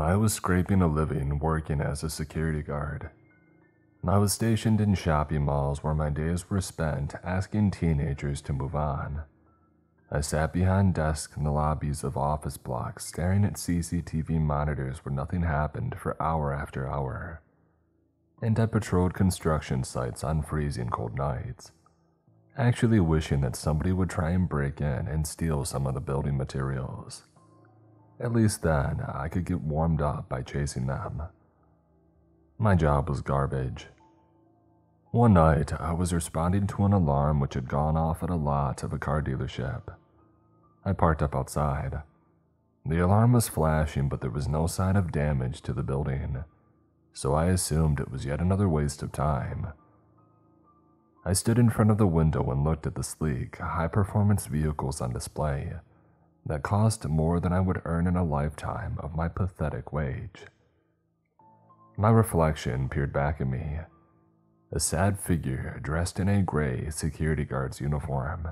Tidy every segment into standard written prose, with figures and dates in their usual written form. I was scraping a living working as a security guard. I was stationed in shopping malls where my days were spent asking teenagers to move on. I sat behind desks in the lobbies of office blocks, staring at CCTV monitors where nothing happened for hour after hour. And I patrolled construction sites on freezing cold nights, actually wishing that somebody would try and break in and steal some of the building materials. At least then, I could get warmed up by chasing them. My job was garbage. One night, I was responding to an alarm which had gone off at a lot of a car dealership. I parked up outside. The alarm was flashing, but there was no sign of damage to the building, so I assumed it was yet another waste of time. I stood in front of the window and looked at the sleek, high-performance vehicles on display that cost more than I would earn in a lifetime of my pathetic wage. My reflection peered back at me, a sad figure dressed in a gray security guard's uniform.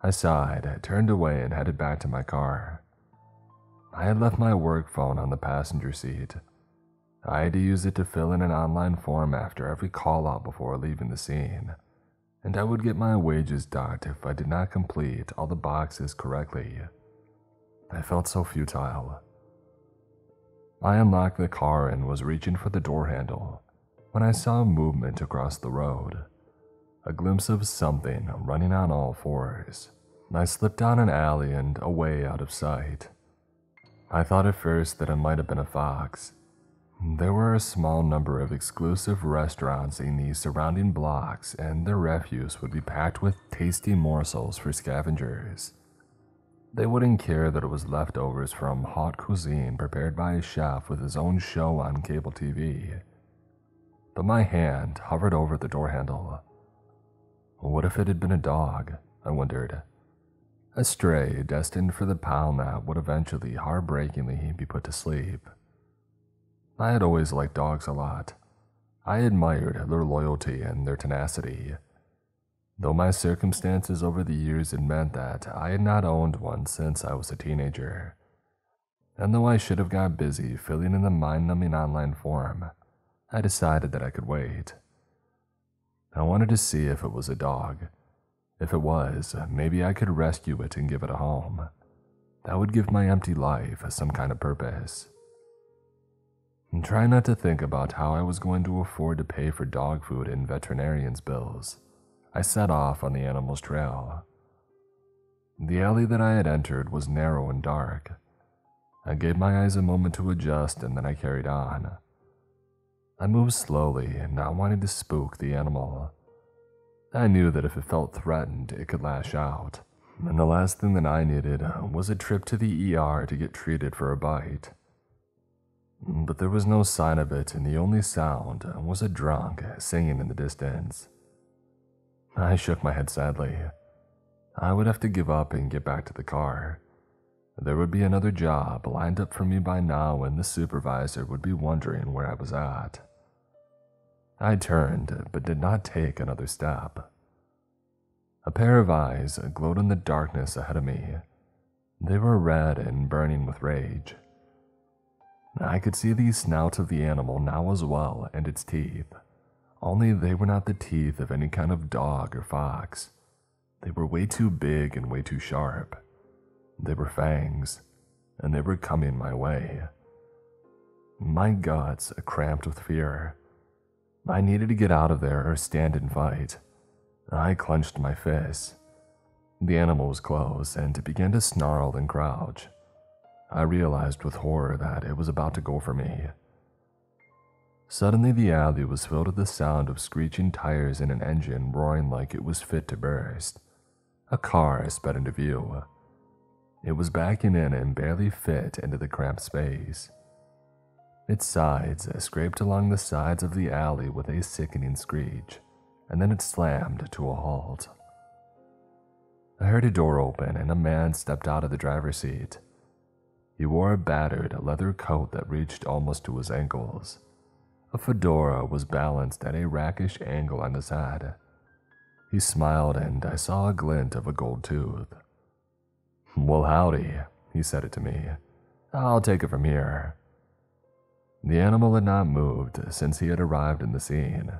I sighed, turned away, and headed back to my car. I had left my work phone on the passenger seat. I had to use it to fill in an online form after every call-out before leaving the scene, and I would get my wages docked if I did not complete all the boxes correctly. I felt so futile. I unlocked the car and was reaching for the door handle when I saw movement across the road, a glimpse of something running on all fours. I slipped down an alley and away out of sight. I thought at first that it might have been a fox. There were a small number of exclusive restaurants in the surrounding blocks, and their refuse would be packed with tasty morsels for scavengers. They wouldn't care that it was leftovers from hot cuisine prepared by a chef with his own show on cable TV. But my hand hovered over the door handle. What if it had been a dog, I wondered. A stray destined for the pound that would eventually, heartbreakingly, be put to sleep. I had always liked dogs a lot. I admired their loyalty and their tenacity, though my circumstances over the years had meant that I had not owned one since I was a teenager. And though I should have got busy filling in the mind-numbing online form, I decided that I could wait. I wanted to see if it was a dog. If it was, maybe I could rescue it and give it a home. That would give my empty life some kind of purpose. And try not to think about how I was going to afford to pay for dog food and veterinarian's bills, I set off on the animal's trail. The alley that I had entered was narrow and dark. I gave my eyes a moment to adjust, and then I carried on. I moved slowly, not wanting to spook the animal. I knew that if it felt threatened, it could lash out, and the last thing that I needed was a trip to the ER to get treated for a bite. But there was no sign of it, and the only sound was a drunk singing in the distance. I shook my head sadly. I would have to give up and get back to the car. There would be another job lined up for me by now, and the supervisor would be wondering where I was at. I turned, but did not take another step. A pair of eyes glowed in the darkness ahead of me. They were red and burning with rage. I could see the snout of the animal now as well, and its teeth. Only they were not the teeth of any kind of dog or fox. They were way too big and way too sharp. They were fangs, and they were coming my way. My guts cramped with fear. I needed to get out of there or stand and fight. I clenched my fists. The animal was close, and it began to snarl and crouch. I realized with horror that it was about to go for me. Suddenly, the alley was filled with the sound of screeching tires and an engine roaring like it was fit to burst. A car sped into view. It was backing in and barely fit into the cramped space. Its sides scraped along the sides of the alley with a sickening screech, and then it slammed to a halt. I heard a door open and a man stepped out of the driver's seat. He wore a battered leather coat that reached almost to his ankles. A fedora was balanced at a rakish angle on his head. He smiled, and I saw a glint of a gold tooth. "Well, howdy," he said it to me. I'll take it from here." The animal had not moved since he had arrived in the scene.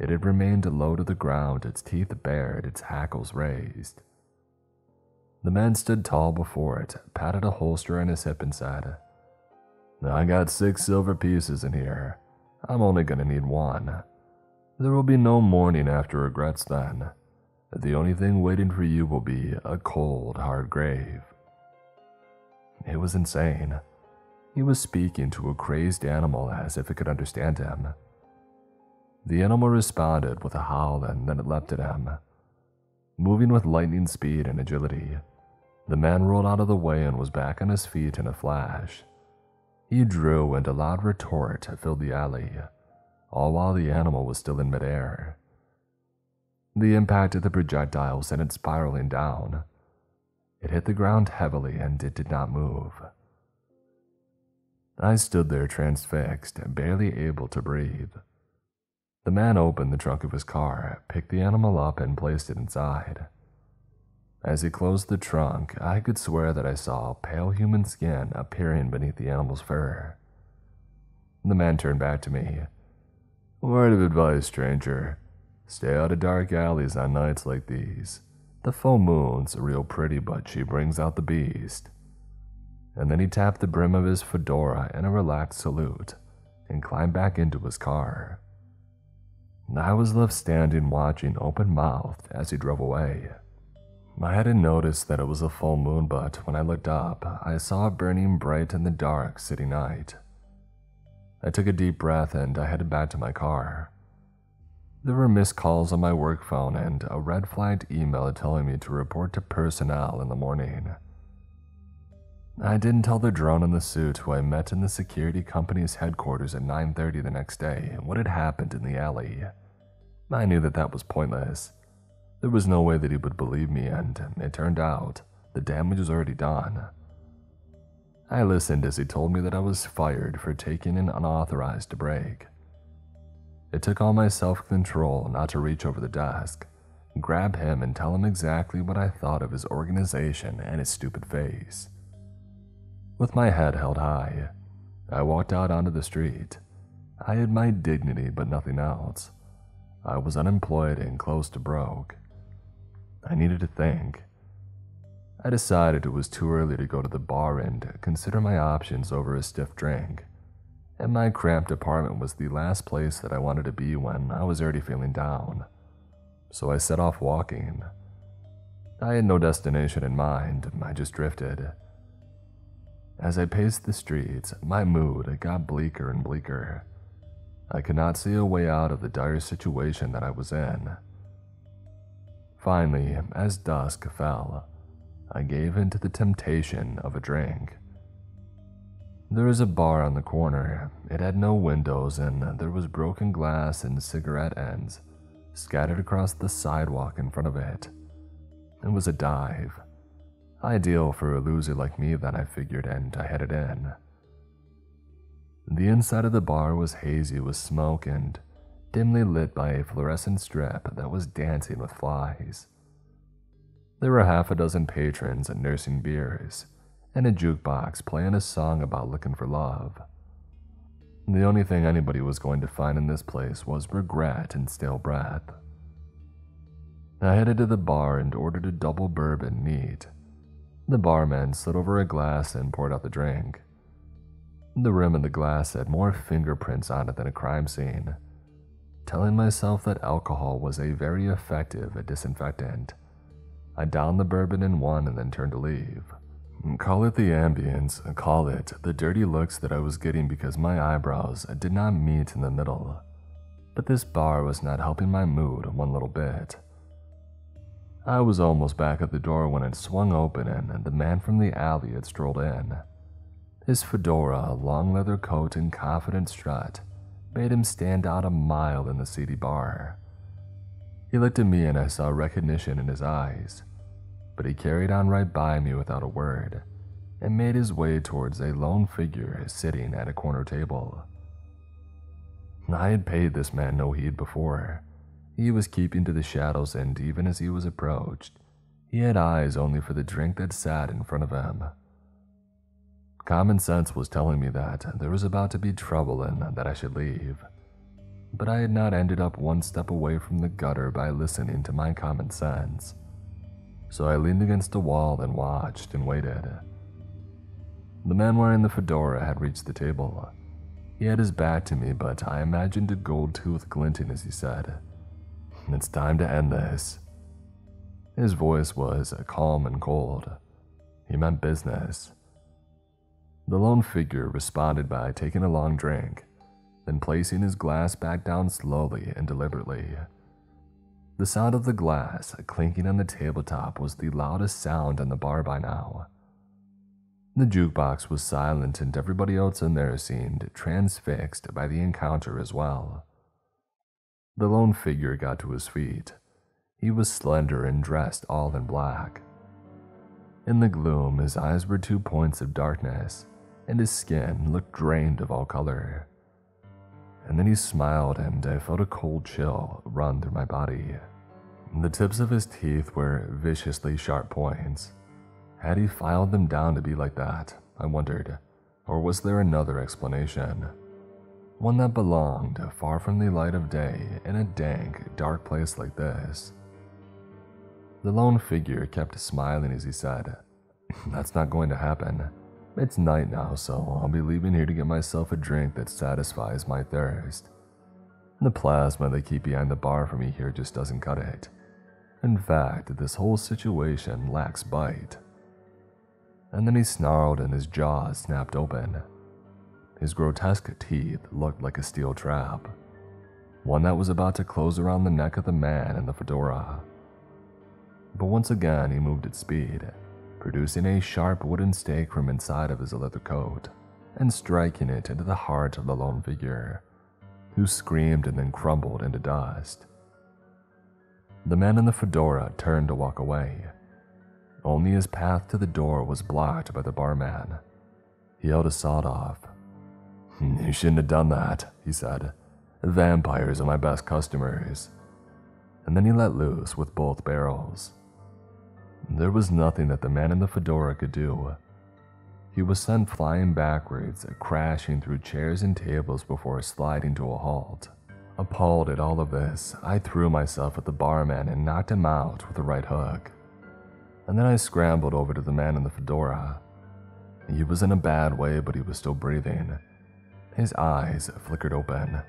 It had remained low to the ground, its teeth bared, its hackles raised. The man stood tall before it, patted a holster on his hip and said, "I got 6 silver pieces in here. I'm only gonna need one. There will be no mourning after regrets then. The only thing waiting for you will be a cold, hard grave." It was insane. He was speaking to a crazed animal as if it could understand him. The animal responded with a howl and then it leapt at him. Moving with lightning speed and agility, the man rolled out of the way and was back on his feet in a flash. He drew and a loud retort filled the alley, all while the animal was still in midair. The impact of the projectile sent it spiraling down. It hit the ground heavily and it did not move. I stood there transfixed, barely able to breathe. The man opened the trunk of his car, picked the animal up and placed it inside. As he closed the trunk, I could swear that I saw pale human skin appearing beneath the animal's fur. The man turned back to me. "Word of advice, stranger. Stay out of dark alleys on nights like these. The full moon's real pretty, but she brings out the beast." And then he tapped the brim of his fedora in a relaxed salute and climbed back into his car. I was left standing watching open-mouthed as he drove away. I hadn't noticed that it was a full moon, but when I looked up, I saw it burning bright in the dark city night. I took a deep breath and I headed back to my car. There were missed calls on my work phone and a red-flagged email telling me to report to personnel in the morning. I didn't tell the drone in the suit who I met in the security company's headquarters at 9:30 the next day what had happened in the alley. I knew that was pointless. There was no way that he would believe me, and it turned out the damage was already done. I listened as he told me that I was fired for taking an unauthorized break. It took all my self-control not to reach over the desk, grab him and tell him exactly what I thought of his organization and his stupid face. With my head held high, I walked out onto the street. I had my dignity but nothing else. I was unemployed and close to broke. I needed to think. I decided it was too early to go to the bar and consider my options over a stiff drink, and my cramped apartment was the last place that I wanted to be when I was already feeling down. So I set off walking. I had no destination in mind, I just drifted. As I paced the streets, my mood got bleaker and bleaker. I could not see a way out of the dire situation that I was in. Finally, as dusk fell, I gave in to the temptation of a drink. There was a bar on the corner. It had no windows and there was broken glass and cigarette ends scattered across the sidewalk in front of it. It was a dive. Ideal for a loser like me, that I figured, and I headed in. The inside of the bar was hazy with smoke and dimly lit by a fluorescent strip that was dancing with flies. There were half a dozen patrons nursing beers, and a jukebox playing a song about looking for love. The only thing anybody was going to find in this place was regret and stale breath. I headed to the bar and ordered a double bourbon neat. The barman slid over a glass and poured out the drink. The rim of the glass had more fingerprints on it than a crime scene. Telling myself that alcohol was a very effective disinfectant, I downed the bourbon in one and then turned to leave. Call it the ambience, call it the dirty looks that I was getting because my eyebrows did not meet in the middle. But this bar was not helping my mood one little bit. I was almost back at the door when it swung open and the man from the alley had strolled in. His fedora, long leather coat and confident strut made him stand out a mile in the seedy bar. He looked at me and I saw recognition in his eyes, but he carried on right by me without a word and made his way towards a lone figure sitting at a corner table. I had paid this man no heed before. He was keeping to the shadows, and even as he was approached, he had eyes only for the drink that sat in front of him. Common sense was telling me that there was about to be trouble and that I should leave. But I had not ended up one step away from the gutter by listening to my common sense. So I leaned against a wall and watched and waited. The man wearing the fedora had reached the table. He had his back to me, but I imagined a gold tooth glinting as he said, "It's time to end this." His voice was calm and cold. He meant business. The lone figure responded by taking a long drink, then placing his glass back down slowly and deliberately. The sound of the glass clinking on the tabletop was the loudest sound on the bar by now. The jukebox was silent and everybody else in there seemed transfixed by the encounter as well. The lone figure got to his feet. He was slender and dressed all in black. In the gloom, his eyes were two points of darkness, and his skin looked drained of all color. And then he smiled, and I felt a cold chill run through my body. The tips of his teeth were viciously sharp points. Had he filed them down to be like that, I wondered, or was there another explanation? One that belonged far from the light of day in a dank, dark place like this. The lone figure kept smiling as he said, "That's not going to happen. It's night now, so I'll be leaving here to get myself a drink that satisfies my thirst. The plasma they keep behind the bar for me here just doesn't cut it. In fact, this whole situation lacks bite." And then he snarled and his jaws snapped open. His grotesque teeth looked like a steel trap, one that was about to close around the neck of the man in the fedora. But once again he moved at speed, producing a sharp wooden stake from inside of his leather coat and striking it into the heart of the lone figure, who screamed and then crumbled into dust. The man in the fedora turned to walk away. Only his path to the door was blocked by the barman. He held a sawed off. "You shouldn't have done that," he said. "Vampires are my best customers." And then he let loose with both barrels. There was nothing that the man in the fedora could do. He was sent flying backwards, crashing through chairs and tables before sliding to a halt. Appalled at all of this, I threw myself at the barman and knocked him out with a right hook. And then I scrambled over to the man in the fedora. He was in a bad way, but he was still breathing. His eyes flickered open.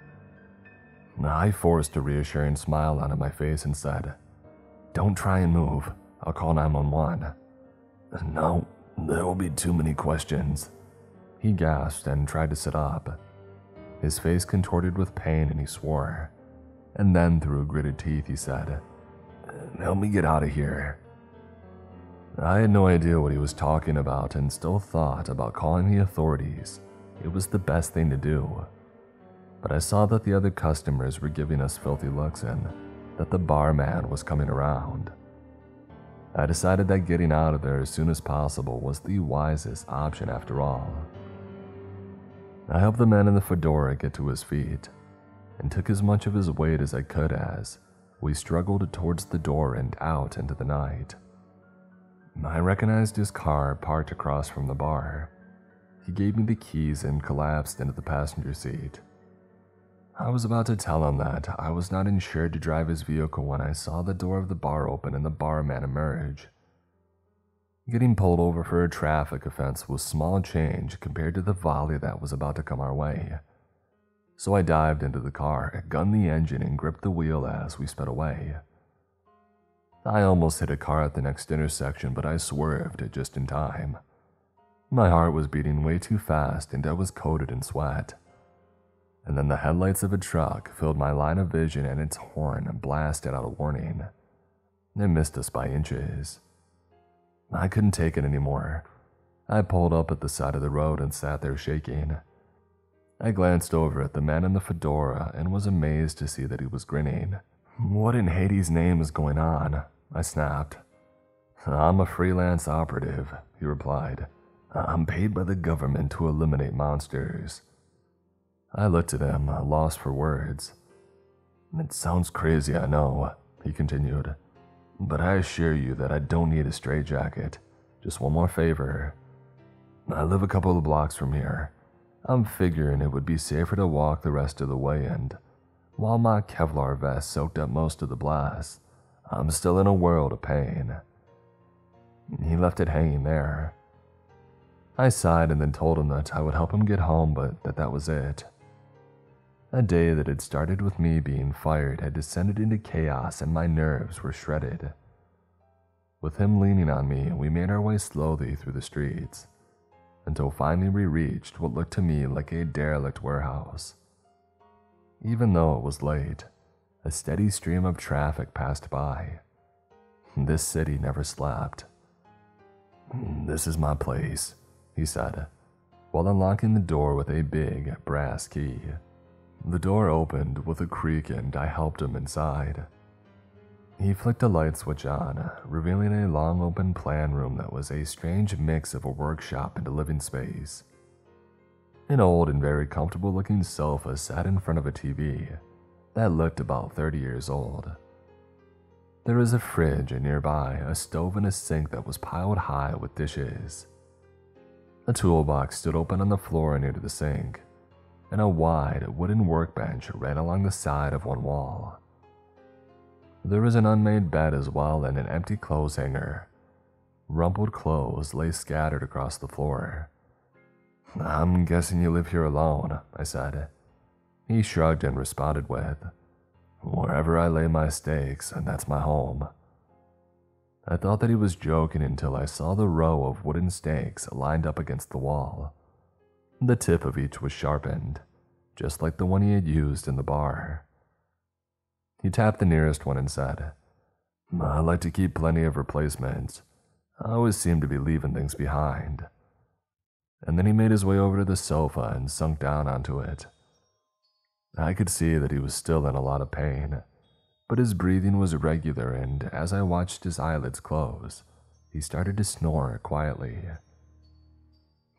I forced a reassuring smile onto my face and said, "Don't try and move. I'll call 911. "No, there will be too many questions." He gasped and tried to sit up. His face contorted with pain and he swore. And then through gritted teeth he said, "Help me get out of here." I had no idea what he was talking about and still thought about calling the authorities. It was the best thing to do. But I saw that the other customers were giving us filthy looks and that the barman was coming around. I decided that getting out of there as soon as possible was the wisest option after all. I helped the man in the fedora get to his feet and took as much of his weight as I could as we struggled towards the door and out into the night. I recognized his car parked across from the bar. He gave me the keys and collapsed into the passenger seat. I was about to tell him that I was not insured to drive his vehicle when I saw the door of the bar open and the barman emerge. Getting pulled over for a traffic offense was small change compared to the volley that was about to come our way. So I dived into the car, gunned the engine, and gripped the wheel as we sped away. I almost hit a car at the next intersection, but I swerved just in time. My heart was beating way too fast and I was coated in sweat. And then the headlights of a truck filled my line of vision and its horn blasted out a warning. It missed us by inches. I couldn't take it anymore. I pulled up at the side of the road and sat there shaking. I glanced over at the man in the fedora and was amazed to see that he was grinning. "What in Hades' name is going on?" I snapped. "I'm a freelance operative," he replied. "I'm paid by the government to eliminate monsters." I looked at him, lost for words. "It sounds crazy, I know," he continued, "but I assure you that I don't need a straitjacket. Just one more favor. I live a couple of blocks from here. I'm figuring it would be safer to walk the rest of the way, and while my Kevlar vest soaked up most of the blast, I'm still in a world of pain. He left it hanging there. I sighed and then told him that I would help him get home, but that was it. A day that had started with me being fired had descended into chaos, and my nerves were shredded. With him leaning on me, we made our way slowly through the streets, until finally we reached what looked to me like a derelict warehouse. Even though it was late, a steady stream of traffic passed by. This city never slept. "This is my place," he said, while unlocking the door with a big brass key. The door opened with a creak and I helped him inside. He flicked a light switch on, revealing a long open plan room that was a strange mix of a workshop and a living space. An old and very comfortable looking sofa sat in front of a TV that looked about 30 years old. There was a fridge and nearby a stove and a sink that was piled high with dishes. A toolbox stood open on the floor near to the sink, and a wide wooden workbench ran along the side of one wall. There was an unmade bed as well and an empty clothes hanger. Rumpled clothes lay scattered across the floor. "I'm guessing you live here alone," I said. He shrugged and responded with, "Wherever I lay my stakes, and that's my home." I thought that he was joking until I saw the row of wooden stakes lined up against the wall. The tip of each was sharpened, just like the one he had used in the bar. He tapped the nearest one and said, "I like to keep plenty of replacements. I always seem to be leaving things behind." And then he made his way over to the sofa and sunk down onto it. I could see that he was still in a lot of pain, but his breathing was irregular, and as I watched his eyelids close, he started to snore quietly.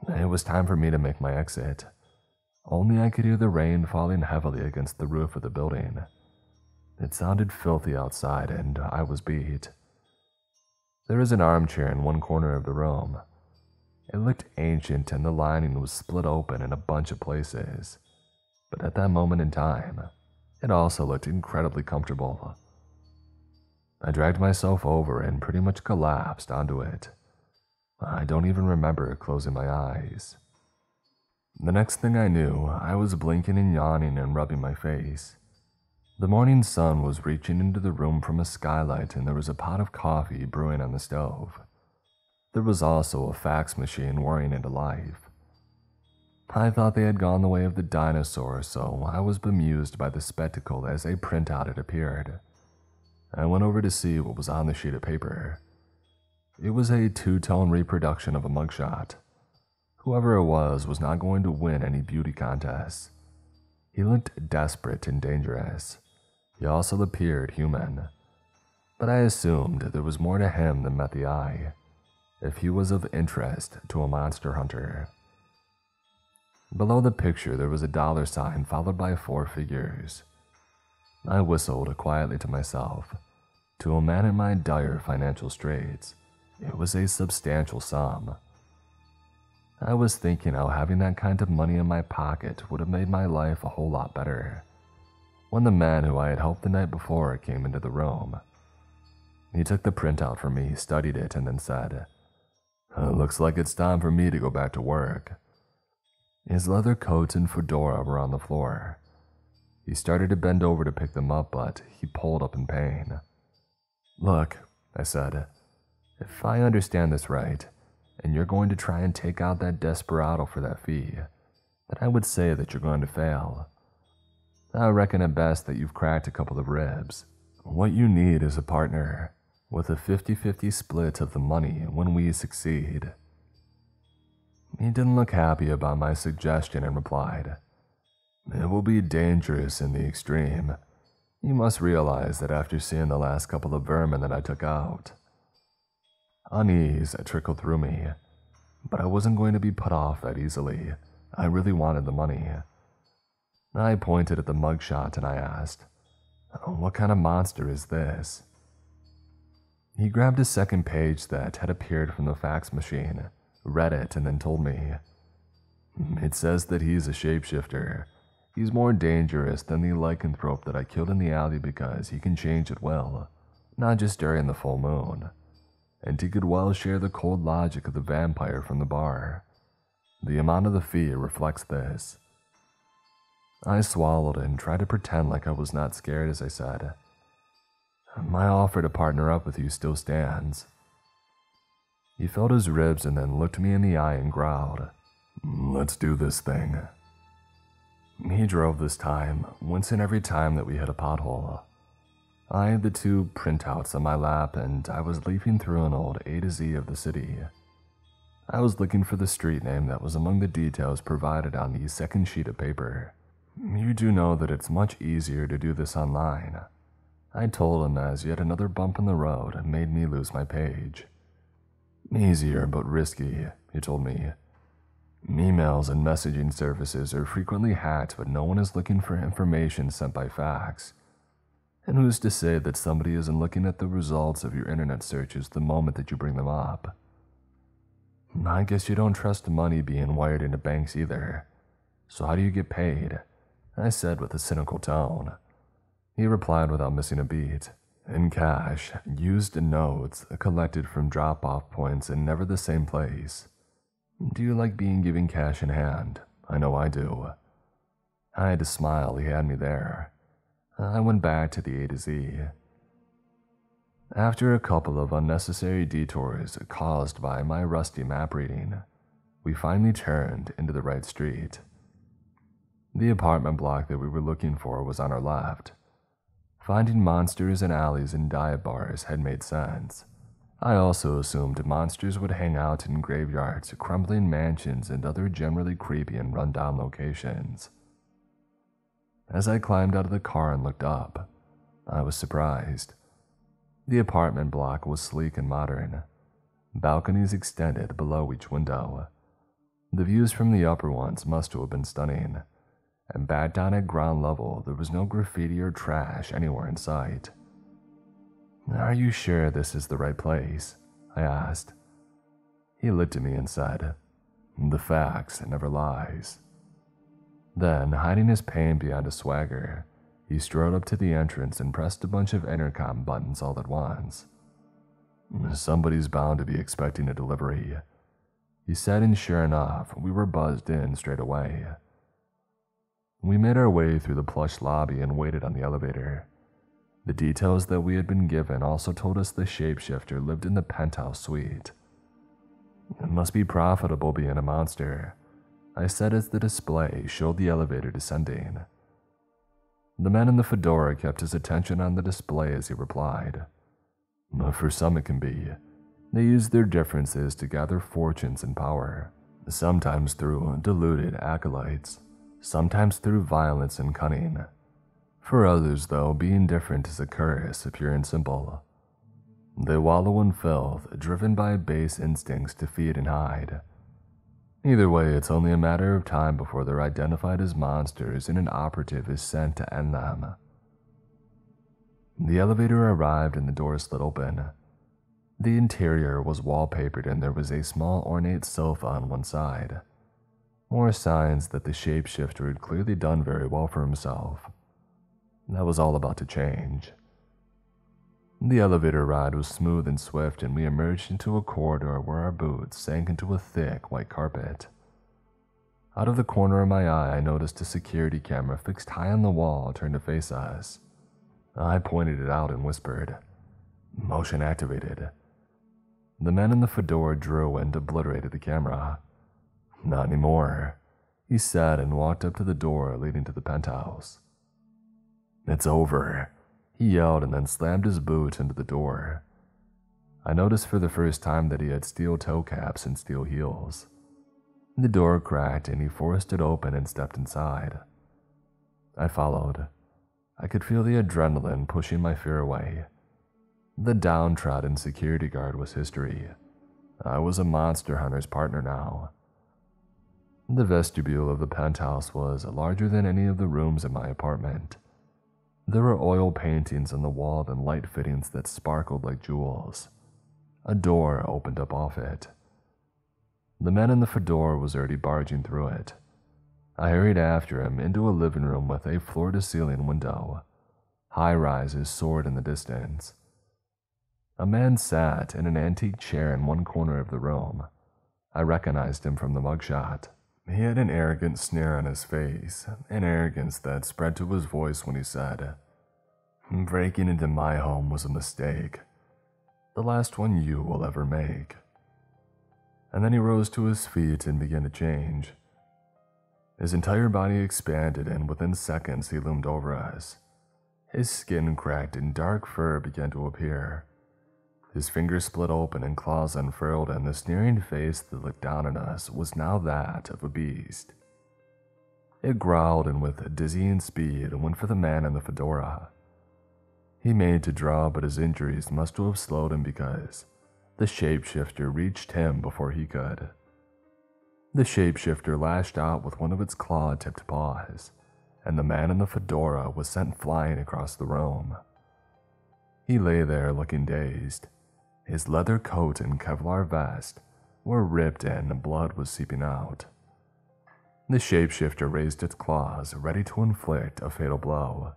It was time for me to make my exit. Only I could hear the rain falling heavily against the roof of the building. It sounded filthy outside, and I was beat. There is an armchair in one corner of the room. It looked ancient, and the lining was split open in a bunch of places. But at that moment in time, it also looked incredibly comfortable. I dragged myself over and pretty much collapsed onto it. I don't even remember closing my eyes. The next thing I knew, I was blinking and yawning and rubbing my face. The morning sun was reaching into the room from a skylight, and there was a pot of coffee brewing on the stove. There was also a fax machine whirring into life. I thought they had gone the way of the dinosaur, so I was bemused by the spectacle as a printout had appeared. I went over to see what was on the sheet of paper. It was a two-tone reproduction of a mugshot. Whoever it was not going to win any beauty contests. He looked desperate and dangerous. He also appeared human, but I assumed there was more to him than met the eye, if he was of interest to a monster hunter. Below the picture there was a $ followed by 4 figures. I whistled quietly to myself. To a man in my dire financial straits, it was a substantial sum. I was thinking how having that kind of money in my pocket would have made my life a whole lot better, when the man who I had helped the night before came into the room. He took the printout from me, studied it, and then said, "Looks like it's time for me to go back to work." His leather coat and fedora were on the floor. He started to bend over to pick them up, but he pulled up in pain. "Look," I said, "if I understand this right, and you're going to try and take out that desperado for that fee, then I would say that you're going to fail. I reckon at best that you've cracked a couple of ribs. What you need is a partner, with a 50-50 split of the money when we succeed." He didn't look happy about my suggestion and replied, "It will be dangerous in the extreme. You must realize that after seeing the last couple of vermin that I took out." Unease trickled through me, but I wasn't going to be put off that easily. I really wanted the money. I pointed at the mugshot and I asked, "What kind of monster is this?" He grabbed a second page that had appeared from the fax machine read it, and then told me. It says that he's a shapeshifter. He's more dangerous than the lycanthrope that I killed in the alley because he can change at will, not just during the full moon. And he could well share the cold logic of the vampire from the bar. The amount of the fee reflects this. I swallowed and tried to pretend like I was not scared as I said, "My offer to partner up with you still stands." He felt his ribs and then looked me in the eye and growled, "Let's do this thing." He drove this time, once in every time that we hit a pothole. I had the two printouts on my lap and I was leafing through an old A to Z of the city. I was looking for the street name that was among the details provided on the second sheet of paper. You do know that it's much easier to do this online. I told him as yet another bump in the road made me lose my page. Easier but risky, he told me. Emails and messaging services are frequently hacked, but no one is looking for information sent by fax. And who's to say that somebody isn't looking at the results of your internet searches the moment that you bring them up? I guess you don't trust money being wired into banks either. So how do you get paid? I said with a cynical tone. He replied without missing a beat. In cash, used in notes, collected from drop-off points and never the same place. Do you like being given cash in hand? I know I do. I had to smile, he had me there. I went back to the A to Z. After a couple of unnecessary detours caused by my rusty map reading, we finally turned into the right street. The apartment block that we were looking for was on our left. Finding monsters in alleys and dive bars had made sense. I also assumed monsters would hang out in graveyards, crumbling mansions, and other generally creepy and run-down locations. As I climbed out of the car and looked up, I was surprised. The apartment block was sleek and modern. Balconies extended below each window. The views from the upper ones must have been stunning, and back down at ground level there was no graffiti or trash anywhere in sight. "Are you sure this is the right place?" I asked. He looked at me and said, "The facts never lies." Then, hiding his pain behind a swagger, he strode up to the entrance and pressed a bunch of intercom buttons all at once. "Somebody's bound to be expecting a delivery," he said, and sure enough, we were buzzed in straight away. We made our way through the plush lobby and waited on the elevator. The details that we had been given also told us the shapeshifter lived in the penthouse suite. "It must be profitable being a monster," I said as the display showed the elevator descending. The man in the fedora kept his attention on the display as he replied, "For some it can be. They use their differences to gather fortunes and power, sometimes through deluded acolytes, sometimes through violence and cunning. For others, though, being different is a curse, pure and simple. They wallow in filth, driven by base instincts to feed and hide. Either way, it's only a matter of time before they're identified as monsters and an operative is sent to end them." The elevator arrived and the door slid open. The interior was wallpapered and there was a small ornate sofa on one side. More signs that the shapeshifter had clearly done very well for himself. That was all about to change. The elevator ride was smooth and swift, and we emerged into a corridor where our boots sank into a thick white carpet. Out of the corner of my eye, I noticed a security camera fixed high on the wall turned to face us. I pointed it out and whispered, "Motion activated." The man in the fedora drew and obliterated the camera. "Not anymore," he said, and walked up to the door leading to the penthouse. "It's over," he yelled, and then slammed his boot into the door. I noticed for the first time that he had steel toe caps and steel heels. The door cracked and he forced it open and stepped inside. I followed. I could feel the adrenaline pushing my fear away. The downtrodden security guard was history. I was a monster hunter's partner now. The vestibule of the penthouse was larger than any of the rooms in my apartment. There were oil paintings on the wall and light fittings that sparkled like jewels. A door opened up off it. The man in the fedora was already barging through it. I hurried after him into a living room with a floor-to-ceiling window. High rises soared in the distance. A man sat in an antique chair in one corner of the room. I recognized him from the mugshot. He had an arrogant sneer on his face, an arrogance that spread to his voice when he said, "Breaking into my home was a mistake. The last one you will ever make." And then he rose to his feet and began to change. His entire body expanded, and within seconds he loomed over us. His skin cracked and dark fur began to appear. His fingers split open and claws unfurled, and the sneering face that looked down at us was now that of a beast. It growled and with dizzying speed went for the man in the fedora. He made to draw, but his injuries must have slowed him because the shapeshifter reached him before he could. The shapeshifter lashed out with one of its claw-tipped paws, and the man in the fedora was sent flying across the room. He lay there looking dazed. His leather coat and Kevlar vest were ripped and blood was seeping out. The shapeshifter raised its claws, ready to inflict a fatal blow.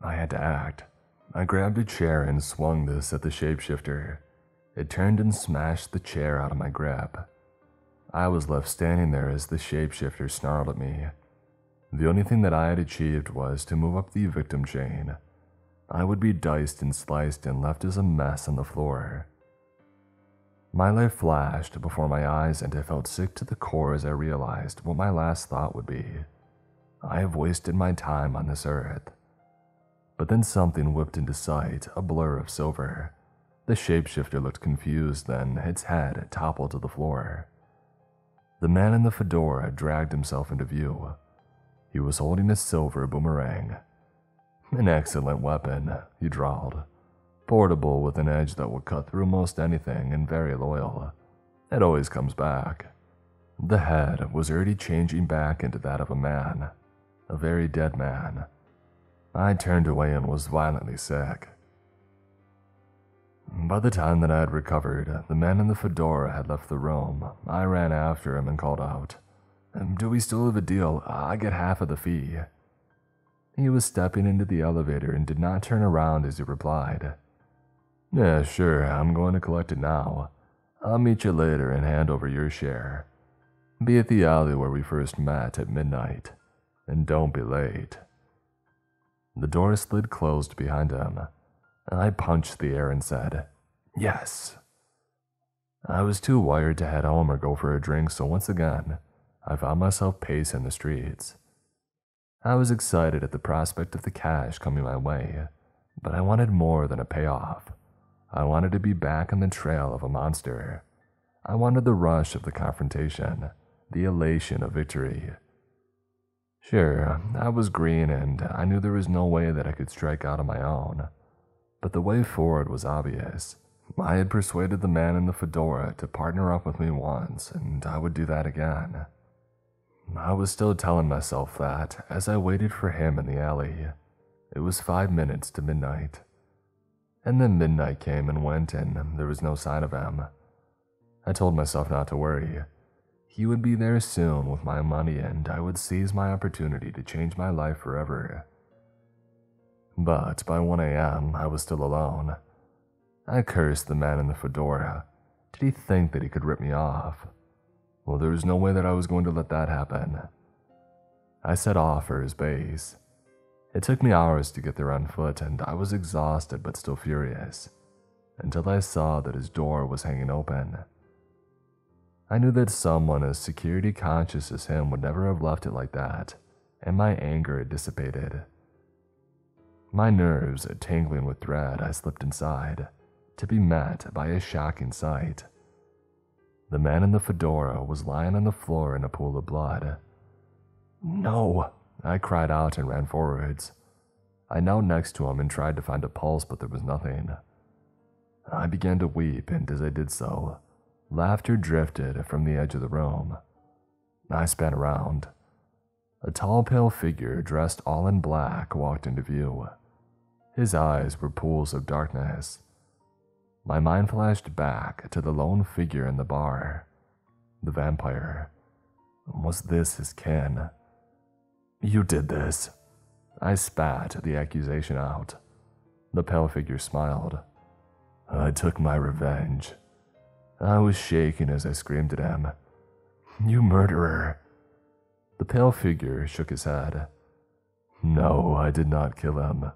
I had to act. I grabbed a chair and swung this at the shapeshifter. It turned and smashed the chair out of my grip. I was left standing there as the shapeshifter snarled at me. The only thing that I had achieved was to move up the victim chain. I would be diced and sliced and left as a mess on the floor. My life flashed before my eyes, and I felt sick to the core as I realized what my last thought would be. I have wasted my time on this earth. But then something whipped into sight, a blur of silver. The shapeshifter looked confused, then its head toppled to the floor. The man in the fedora dragged himself into view. He was holding a silver boomerang. "An excellent weapon," he drawled. "Portable with an edge that will cut through most anything and very loyal. It always comes back." The head was already changing back into that of a man, a very dead man. I turned away and was violently sick. By the time that I had recovered, the man in the fedora had left the room. I ran after him and called out, "Do we still have a deal? I get half of the fee." He was stepping into the elevator and did not turn around as he replied. "Yeah, sure, I'm going to collect it now. I'll meet you later and hand over your share. Be at the alley where we first met at midnight, and don't be late." The door slid closed behind him. I punched the air and said, "Yes." I was too wired to head home or go for a drink, so once again, I found myself pacing the streets. I was excited at the prospect of the cash coming my way, but I wanted more than a payoff. I wanted to be back on the trail of a monster. I wanted the rush of the confrontation, the elation of victory. Sure, I was green and I knew there was no way that I could strike out on my own, but the way forward was obvious. I had persuaded the man in the fedora to partner up with me once, and I would do that again. I was still telling myself that as I waited for him in the alley. It was 5 minutes to midnight. And then midnight came and went and there was no sign of him. I told myself not to worry. He would be there soon with my money and I would seize my opportunity to change my life forever. But by 1 a.m. I was still alone. I cursed the man in the fedora. Did he think that he could rip me off? Well, there was no way that I was going to let that happen. I set off for his base. It took me hours to get there on foot, and I was exhausted but still furious, until I saw that his door was hanging open. I knew that someone as security conscious as him would never have left it like that, and my anger had dissipated. My nerves tingling with dread, I slipped inside, to be met by a shocking sight. The man in the fedora was lying on the floor in a pool of blood. "No!" I cried out and ran forwards. I knelt next to him and tried to find a pulse, but there was nothing. I began to weep, and as I did so, laughter drifted from the edge of the room. I spun around. A tall, pale figure dressed all in black walked into view. His eyes were pools of darkness. My mind flashed back to the lone figure in the bar. the vampire. Was this his kin? "You did this." I spat the accusation out. The pale figure smiled. I took my revenge. I was shaken as I screamed at him, "You murderer!" The pale figure shook his head. "No, I did not kill him,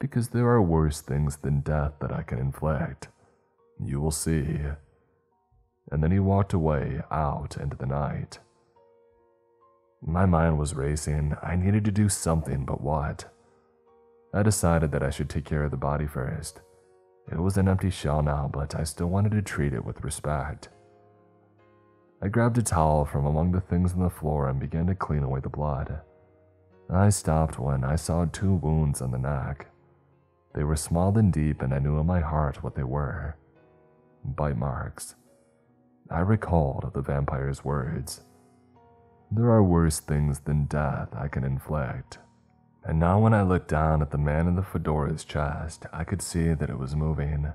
because there are worse things than death that I can inflict. You will see." And then he walked away out into the night. My mind was racing. I needed to do something, but what? I decided that I should take care of the body first. It was an empty shell now, but I still wanted to treat it with respect. I grabbed a towel from among the things on the floor and began to clean away the blood. I stopped when I saw 2 wounds on the neck. They were small and deep, and I knew in my heart what they were. Bite marks. I recalled the vampire's words. There are worse things than death I can inflict. And now when I looked down at the man in the fedora's chest, I could see that it was moving.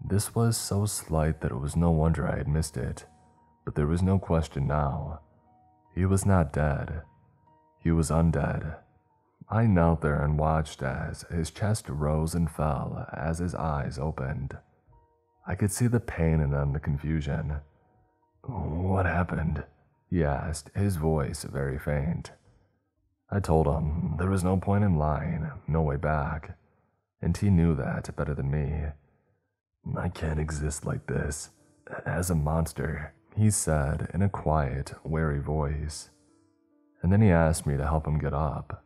This was so slight that it was no wonder I had missed it, but there was no question now. He was not dead. He was undead. I knelt there and watched as his chest rose and fell as his eyes opened. I could see the pain in them, the confusion. "What happened?" he asked, his voice very faint. I told him there was no point in lying, no way back, and he knew that better than me. "I can't exist like this, as a monster," he said in a quiet, weary voice. And then he asked me to help him get up.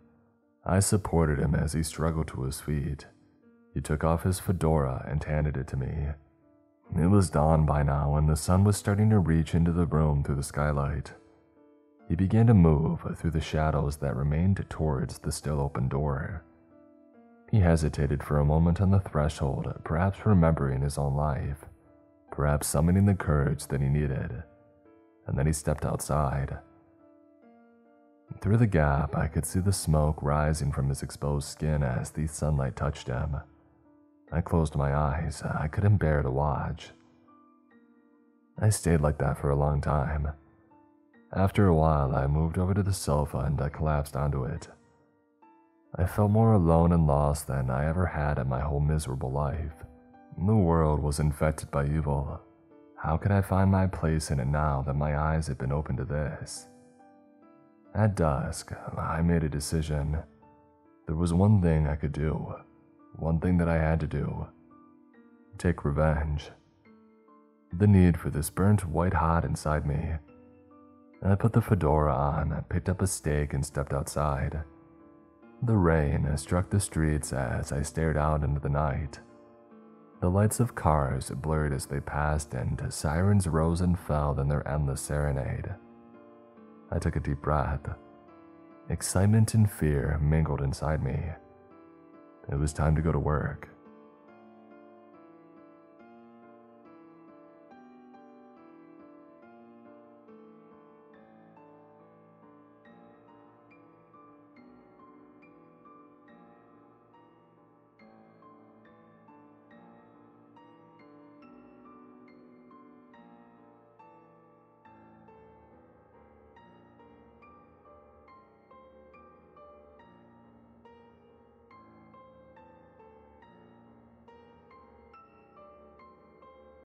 I supported him as he struggled to his feet. He took off his fedora and handed it to me. It was dawn by now, and the sun was starting to reach into the room through the skylight. He began to move through the shadows that remained towards the still open door. He hesitated for a moment on the threshold, perhaps remembering his own life, perhaps summoning the courage that he needed, and then he stepped outside. Through the gap, I could see the smoke rising from his exposed skin as the sunlight touched him. I closed my eyes. I couldn't bear to watch. I stayed like that for a long time. After a while, I moved over to the sofa and I collapsed onto it. I felt more alone and lost than I ever had in my whole miserable life. The world was infected by evil. How could I find my place in it now that my eyes had been opened to this? At dusk, I made a decision. There was one thing I could do, one thing that I had to do. Take revenge. The need for this burnt white hot inside me. I put the fedora on, picked up a stake, and stepped outside. The rain struck the streets as I stared out into the night. The lights of cars blurred as they passed, and sirens rose and fell in their endless serenade. I took a deep breath. Excitement and fear mingled inside me. It was time to go to work.